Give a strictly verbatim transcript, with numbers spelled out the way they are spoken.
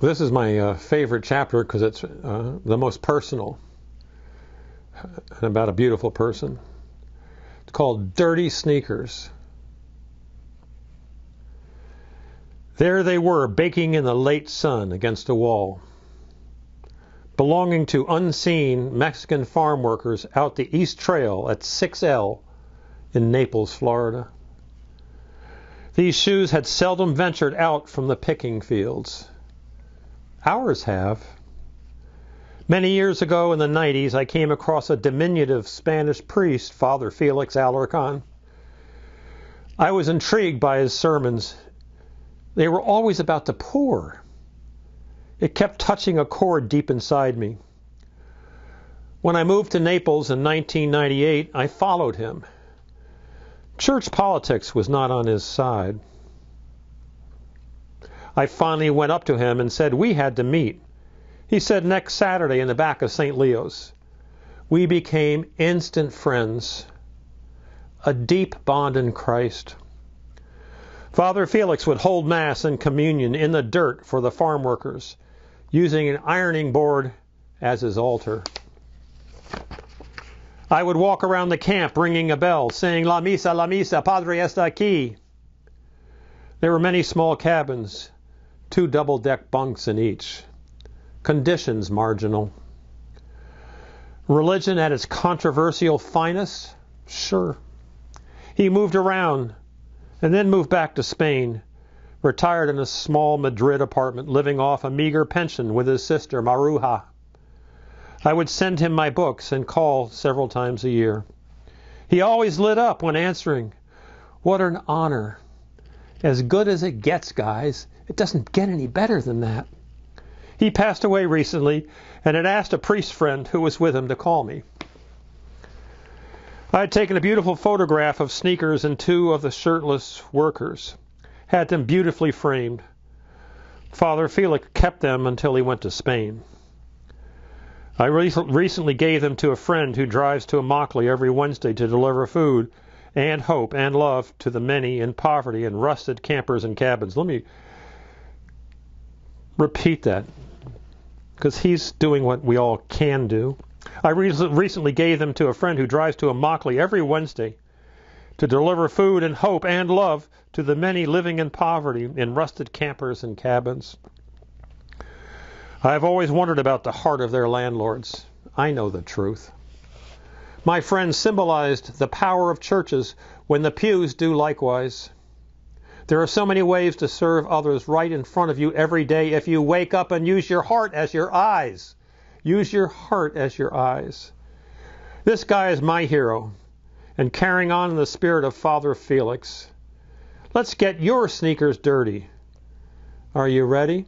But this is my uh, favorite chapter because it's uh, the most personal, and about a beautiful person. It's called Dirty Sneakers. There they were, baking in the late sun against a wall, belonging to unseen Mexican farm workers out the East Trail at six L in Naples, Florida. These shoes had seldom ventured out from the picking fields. Ours have. Many years ago in the nineties, I came across a diminutive Spanish priest, Father Felix Alarcon. I was intrigued by his sermons. They were always about the poor. It kept touching a chord deep inside me. When I moved to Naples in nineteen ninety-eight, I followed him. Church politics was not on his side. I finally went up to him and said we had to meet. He said next Saturday in the back of Saint Leo's. We became instant friends, a deep bond in Christ. Father Felix would hold Mass and communion in the dirt for the farm workers, using an ironing board as his altar. I would walk around the camp ringing a bell, saying, La Misa, La Misa, Padre está aquí. There were many small cabins, two double-deck bunks in each. Conditions marginal. Religion at its controversial finest? Sure. He moved around and then moved back to Spain, retired in a small Madrid apartment, living off a meager pension with his sister, Maruja. I would send him my books and call several times a year. He always lit up when answering. What an honor. As good as it gets, guys. It doesn't get any better than that. He passed away recently and had asked a priest friend who was with him to call me. I had taken a beautiful photograph of Sneakers and two of the shirtless workers, had them beautifully framed. Father Felix kept them until he went to Spain. I re recently gave them to a friend who drives to Immokalee every Wednesday to deliver food and hope and love to the many in poverty and rusted campers and cabins. Let me repeat that, because he's doing what we all can do. I re recently gave them to a friend who drives to Immokalee every Wednesday to deliver food and hope and love to the many living in poverty in rusted campers and cabins. I have always wondered about the heart of their landlords. I know the truth. My friends symbolized the power of churches when the pews do likewise. There are so many ways to serve others right in front of you every day if you wake up and use your heart as your eyes. Use your heart as your eyes. This guy is my hero, and carrying on in the spirit of Father Felix. Let's get your sneakers dirty. Are you ready?